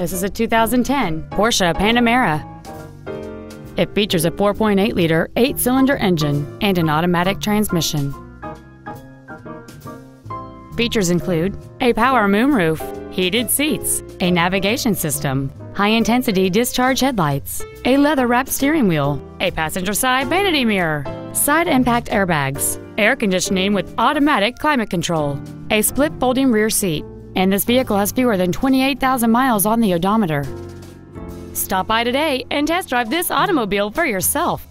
This is a 2010 Porsche Panamera. It features a 4.8-liter, 8-cylinder engine and an automatic transmission. Features include a power moonroof, heated seats, a navigation system, high-intensity discharge headlights, a leather-wrapped steering wheel, a passenger-side vanity mirror, side impact airbags, air conditioning with automatic climate control, a split folding rear seat, and this vehicle has fewer than 28,000 miles on the odometer. Stop by today and test drive this automobile for yourself.